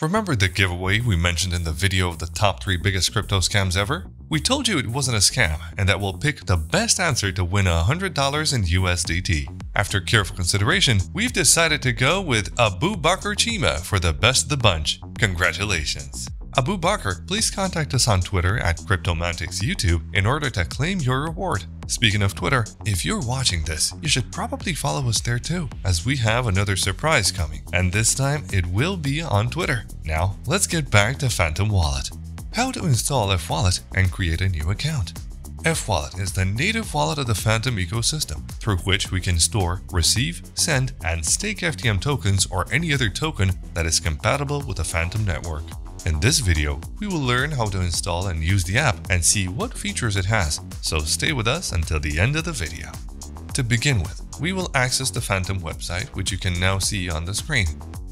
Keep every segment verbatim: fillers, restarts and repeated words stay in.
Remember the giveaway we mentioned in the video of the top three biggest crypto scams ever? We told you it wasn't a scam and that we'll pick the best answer to win one hundred dollars in U S D T. After careful consideration, we've decided to go with Abu Bakr Chima for the best of the bunch. Congratulations! Abu Bakr, please contact us on Twitter at Cryptomantics YouTube in order to claim your reward. Speaking of Twitter, if you're watching this, you should probably follow us there too, as we have another surprise coming, and this time it will be on Twitter. Now, let's get back to Fantom Wallet. How to install FWallet and create a new account. FWallet is the native wallet of the Fantom ecosystem, through which we can store, receive, send, and stake F T M tokens or any other token that is compatible with the Fantom network. In this video, we will learn how to install and use the app and see what features it has, so stay with us until the end of the video. To begin with, we will access the Fantom website, which you can now see on the screen.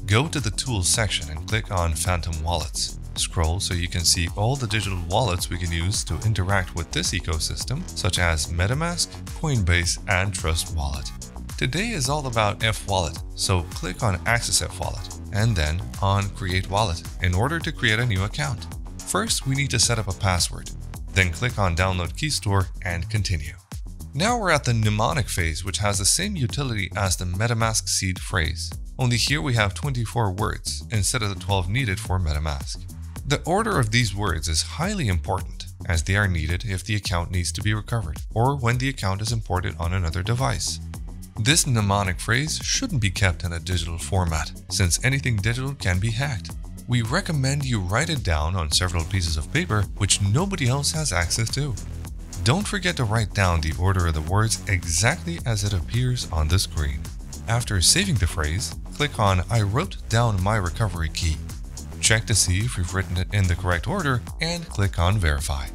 Go to the Tools section and click on Fantom Wallets. Scroll so you can see all the digital wallets we can use to interact with this ecosystem, such as MetaMask, Coinbase, and Trust Wallet. Today is all about FWallet, so click on Access FWallet and then on Create Wallet in order to create a new account. First, we need to set up a password, then click on Download Key Store and continue. Now we're at the mnemonic phase, which has the same utility as the MetaMask seed phrase. Only here we have twenty-four words instead of the twelve needed for MetaMask. The order of these words is highly important, as they are needed if the account needs to be recovered or when the account is imported on another device. This mnemonic phrase shouldn't be kept in a digital format, since anything digital can be hacked. We recommend you write it down on several pieces of paper which nobody else has access to. Don't forget to write down the order of the words exactly as it appears on the screen. After saving the phrase, click on I wrote down my recovery key. Check to see if you've written it in the correct order and click on Verify.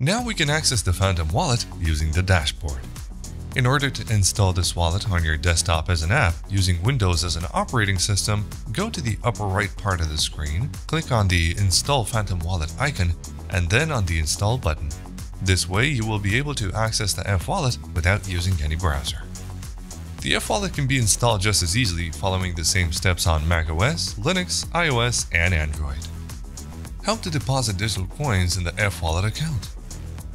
Now we can access the Fantom wallet using the dashboard. In order to install this wallet on your desktop as an app using Windows as an operating system, go to the upper right part of the screen, click on the Install Fantom Wallet icon, and then on the Install button. This way you will be able to access the FWallet without using any browser. The FWallet can be installed just as easily following the same steps on macOS, Linux, iOS, and Android. How to deposit digital coins in the FWallet account.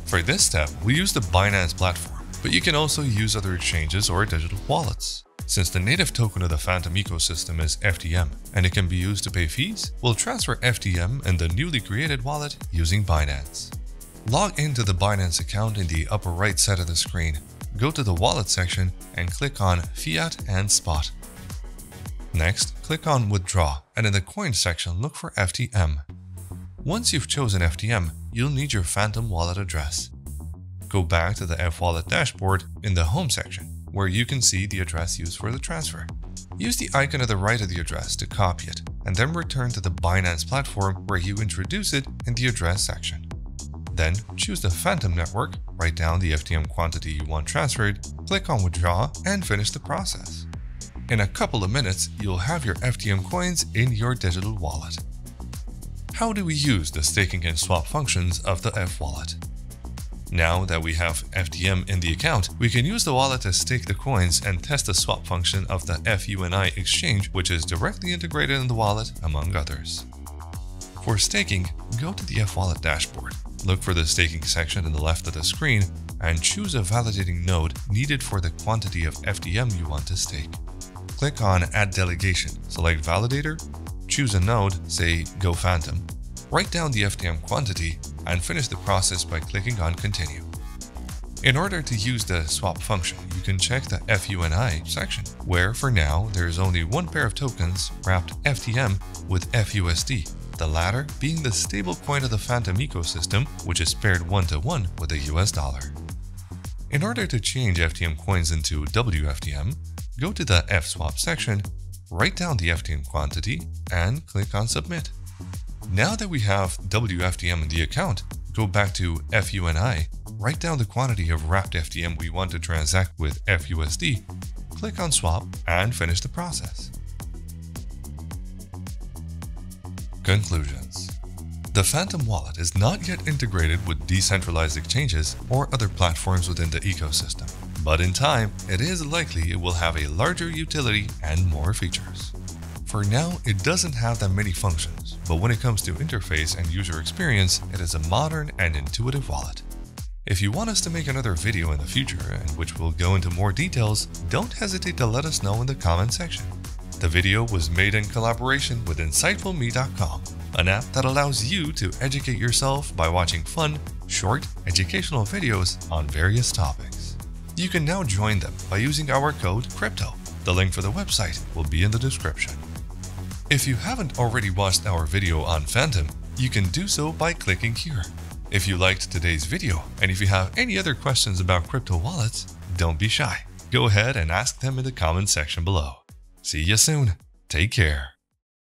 For this step, we use the Binance platform, but you can also use other exchanges or digital wallets. Since the native token of the Fantom ecosystem is F T M and it can be used to pay fees, we'll transfer F T M in the newly created wallet using Binance. Log into the Binance account in the upper right side of the screen. Go to the wallet section and click on Fiat and Spot. Next, click on Withdraw and in the coin section look for F T M. Once you've chosen F T M, you'll need your Fantom wallet address. Go back to the FWallet dashboard in the Home section, where you can see the address used for the transfer. Use the icon at the right of the address to copy it, and then return to the Binance platform where you introduce it in the Address section. Then choose the Fantom network, write down the F T M quantity you want transferred, click on Withdraw, and finish the process. In a couple of minutes, you'll have your F T M coins in your digital wallet. How do we use the staking and swap functions of the FWallet? Now that we have F T M in the account, we can use the wallet to stake the coins and test the swap function of the FUNI exchange, which is directly integrated in the wallet, among others. For staking, go to the FWallet dashboard, look for the staking section in the left of the screen, and choose a validating node needed for the quantity of F T M you want to stake. Click on Add Delegation, select Validator, choose a node, say Go Fantom, write down the F T M quantity, and finish the process by clicking on Continue. In order to use the swap function, you can check the FUNI section, where for now there is only one pair of tokens wrapped F T M with F U S D, the latter being the stablecoin of the Fantom ecosystem, which is paired one-to-one with the U S dollar. In order to change F T M coins into W F T M, go to the FSwap section, write down the F T M quantity, and click on Submit. Now that we have W F T M in the account, go back to FUNI, write down the quantity of wrapped F T M we want to transact with F U S D, click on Swap, and finish the process. Conclusions. The Fantom wallet is not yet integrated with decentralized exchanges or other platforms within the ecosystem, but in time, it is likely it will have a larger utility and more features. For now, it doesn't have that many functions, but when it comes to interface and user experience, it is a modern and intuitive wallet. If you want us to make another video in the future in which we'll go into more details, don't hesitate to let us know in the comment section. The video was made in collaboration with Insightful Me dot com, an app that allows you to educate yourself by watching fun, short, educational videos on various topics. You can now join them by using our code CRYPTO. The link for the website will be in the description. If you haven't already watched our video on Fantom, you can do so by clicking here. If you liked today's video, and if you have any other questions about crypto wallets, don't be shy. Go ahead and ask them in the comment section below. See you soon. Take care.